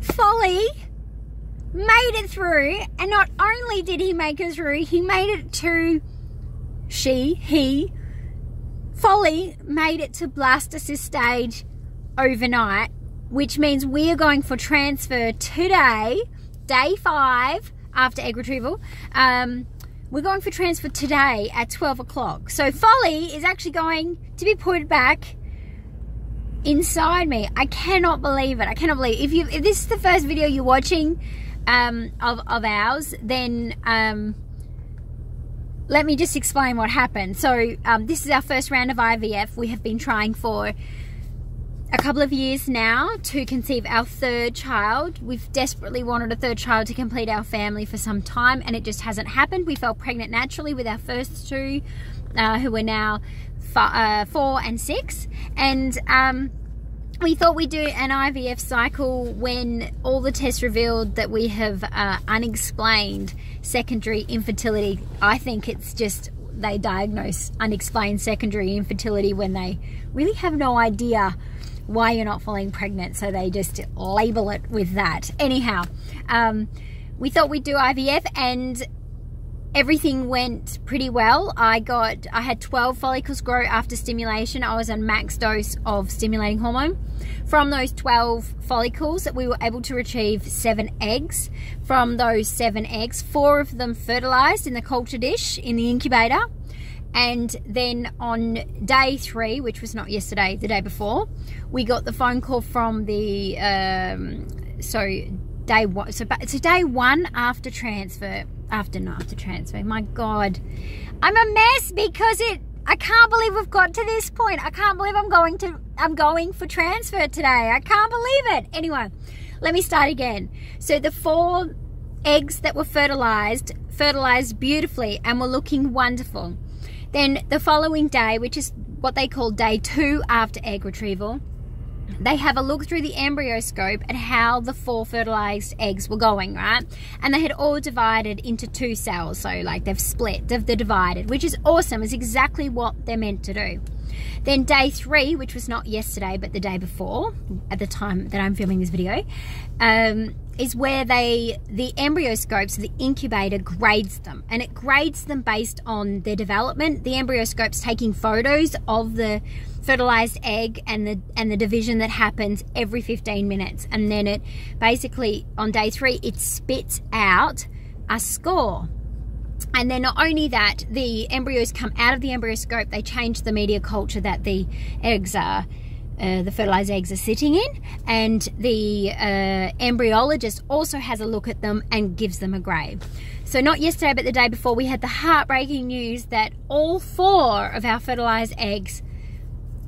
Folly made it through, and not only did he make it through, he made it to Folly made it to blastocyst stage overnight, which means we are going for transfer today, day 5 after egg retrieval. We're going for transfer today at 12 o'clock. So Folly is actually going to be put back inside me. I cannot believe it. I cannot believe it. If this is the first video you're watching of ours, then let me just explain what happened. So this is our first round of IVF. We have been trying for a couple of years now to conceive our third child. We've desperately wanted a third child to complete our family for some time, and it just hasn't happened. We fell pregnant naturally with our first two, who are now 4 and 6, and we thought we'd do an IVF cycle when all the tests revealed that we have unexplained secondary infertility. I think it's just they diagnose unexplained secondary infertility when they really have no idea why you're not falling pregnant, so they just label it with that. Anyhow, we thought we'd do IVF and everything went pretty well. I had 12 follicles grow after stimulation. I was on max dose of stimulating hormone. From those 12 follicles, we were able to retrieve 7 eggs. From those 7 eggs, 4 of them fertilized in the culture dish in the incubator. And then on day 3, which was not yesterday, the day before, we got the phone call from the day one after transfer, after transfer. My God, I'm a mess because I can't believe we've got to this point. I can't believe I'm going for transfer today. I can't believe it. Anyway, let me start again. So the 4 eggs that were fertilized beautifully and were looking wonderful. Then the following day, which is what they call day 2 after egg retrieval, they have a look through the embryoscope at how the 4 fertilized eggs were going, right? And they had all divided into 2 cells. So like they've split, they're divided, which is awesome. It's exactly what they're meant to do. Then day 3, which was not yesterday, but the day before, at the time that I'm filming this video, is where the embryoscope, so the incubator, grades them. And it grades them based on their development. The embryoscope's taking photos of the fertilized egg and the division that happens every 15 minutes. And then it basically, on day 3, it spits out a score. And then not only that, the embryos come out of the embryoscope, they change the media culture that the eggs are, the fertilized eggs are sitting in, and the embryologist also has a look at them and gives them a grade. So not yesterday, but the day before, we had the heartbreaking news that all 4 of our fertilized eggs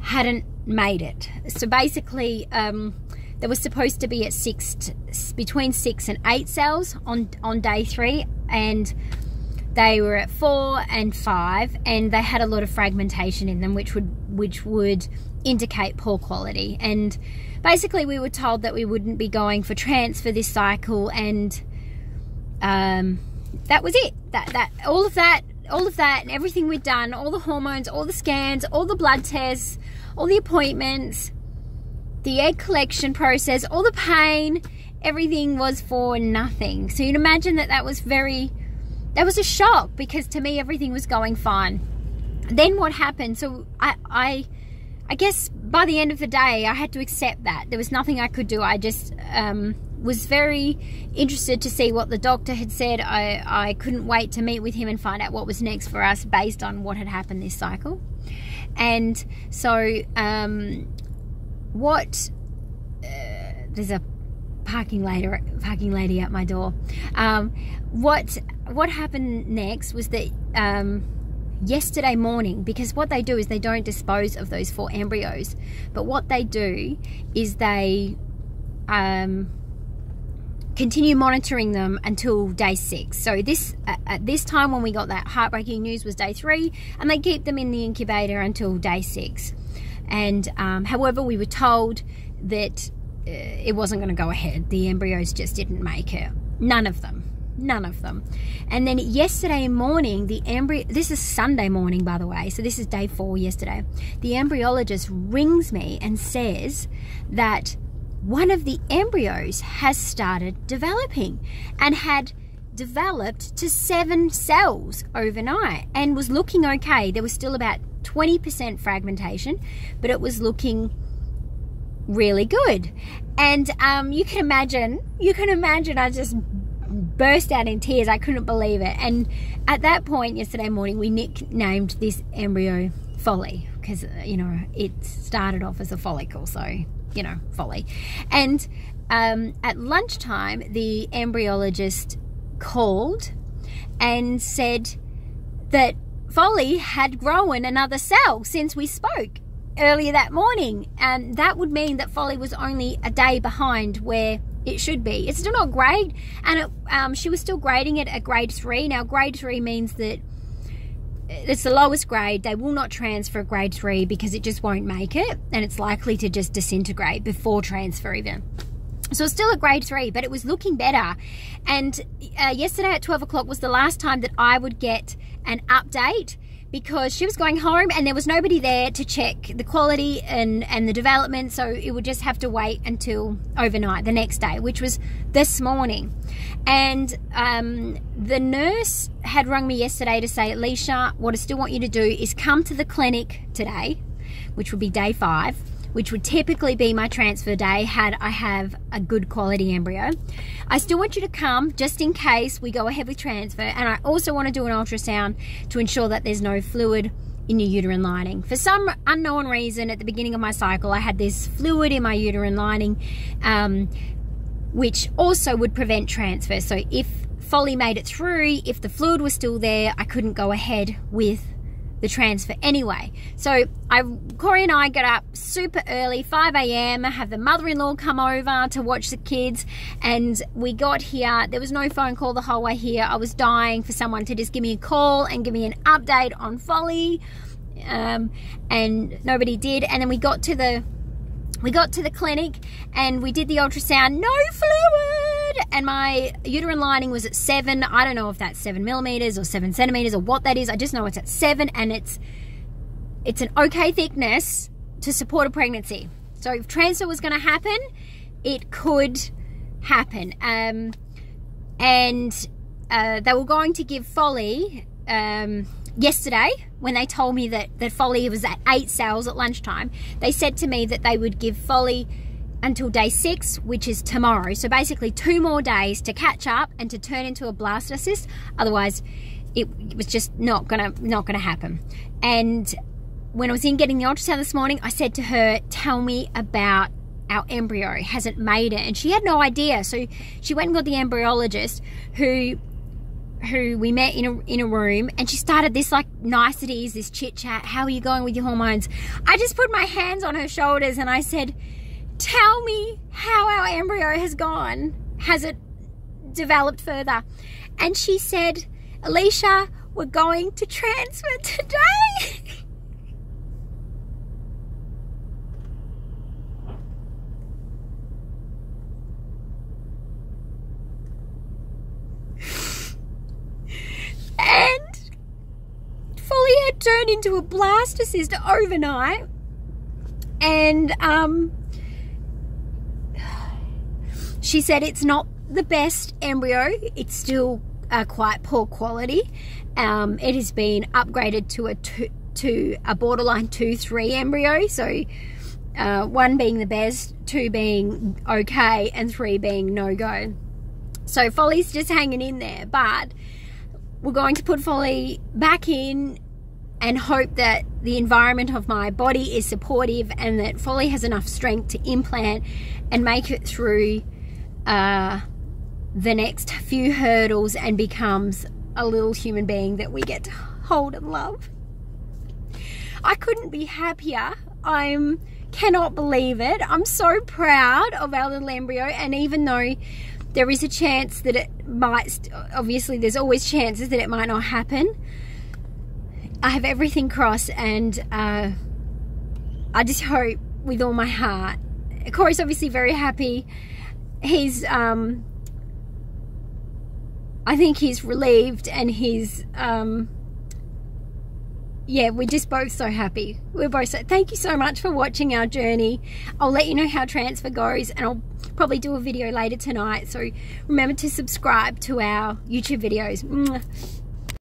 hadn't made it. So basically, there was supposed to be at between 6 and 8 cells on day 3, and they were at 4 and 5, and they had a lot of fragmentation in them, which would indicate poor quality. And basically we were told that we wouldn't be going for transfer this cycle, and that was it. All of that and everything we'd done, all the hormones, all the scans, all the blood tests, all the appointments, the egg collection process, all the pain, everything was for nothing. So you'd imagine that that was a shock, because to me everything was going fine. Then what happened? So I guess by the end of the day I had to accept that there was nothing I could do. I just was very interested to see what the doctor had said. I couldn't wait to meet with him and find out what was next for us based on what had happened this cycle. And so there's a parking lady at my door. What happened next was that yesterday morning, because what they do is they don't dispose of those 4 embryos, but what they do is they continue monitoring them until day 6. So this at this time when we got that heartbreaking news was day 3, and they keep them in the incubator until day 6. And however, we were told that it wasn't going to go ahead. The embryos just didn't make it. None of them. And then yesterday morning, this is Sunday morning, by the way, so this is day 4 yesterday, the embryologist rings me and says that one of the embryos has started developing and had developed to 7 cells overnight and was looking okay. There was still about 20% fragmentation, but it was looking really good. And you can imagine I just burst out in tears. I couldn't believe it. And at that point yesterday morning, we nicknamed this embryo Folly, because it started off as a follicle, so Folly. And at lunchtime, the embryologist called and said that Folly had grown another cell since we spoke earlier that morning, and that would mean that Folly was only a day behind where it should be. It's still not grade, and she was still grading it at grade 3. Now grade 3 means that it's the lowest grade. They will not transfer grade 3 because it just won't make it, and it's likely to just disintegrate before transfer even. So it's still a grade 3, but it was looking better. And yesterday at 12 o'clock was the last time that I would get an update, because she was going home and there was nobody there to check the quality and the development, so it would just have to wait until overnight, the next day, which was this morning. And the nurse had rung me yesterday to say, Alicia, what I still want you to do is come to the clinic today, which would be day 5, which would typically be my transfer day had I have a good quality embryo. I still want you to come just in case we go ahead with transfer, and I also want to do an ultrasound to ensure that there's no fluid in your uterine lining. For some unknown reason, at the beginning of my cycle, I had this fluid in my uterine lining, which also would prevent transfer. So if Folly made it through, if the fluid was still there, I couldn't go ahead with the transfer anyway. So Corey and I got up super early, 5 a.m, have the mother-in-law come over to watch the kids, and we got here. There was no phone call the whole way here. I was dying for someone to just give me a call and give me an update on Folly, and nobody did. And then we got to the clinic and we did the ultrasound. No fluid, and my uterine lining was at 7. I don't know if that's 7 millimeters or 7 centimeters or what that is. I just know it's at 7, and it's an okay thickness to support a pregnancy. So if transfer was going to happen, it could happen. They were going to give Folly yesterday, when they told me that Folly was at 8 cells at lunchtime, they said to me that they would give Folly until day 6, which is tomorrow. So basically 2 more days to catch up and to turn into a blastocyst. Otherwise, it was just not gonna happen. And when I was in getting the ultrasound this morning, I said to her, "Tell me about our embryo. Hasn't made it." And she had no idea. So she went and got the embryologist who we met in a room, and she started this like niceties, this chit chat. How are you going with your hormones? I just put my hands on her shoulders and I said, "Tell me how our embryo has gone. Has it developed further?" And she said, "Alicia, we're going to transfer today." Turned into a blastocyst overnight, and she said it's not the best embryo. It's still quite poor quality. It has been upgraded to a borderline 2-3 embryo. So 1 being the best, 2 being okay, and 3 being no go. So Folly's just hanging in there, but we're going to put Folly back in and hope that the environment of my body is supportive and that Folly has enough strength to implant and make it through the next few hurdles and becomes a little human being that we get to hold and love. I couldn't be happier. I cannot believe it. I'm so proud of our little embryo, and even though there is a chance that it might, obviously there's always chances that it might not happen, I have everything crossed, and I just hope with all my heart. Corey's obviously very happy. He's, I think he's relieved, and he's yeah, we're just both so happy. We're both so, thank you so much for watching our journey. I'll let you know how transfer goes, and I'll probably do a video later tonight. So remember to subscribe to our YouTube videos.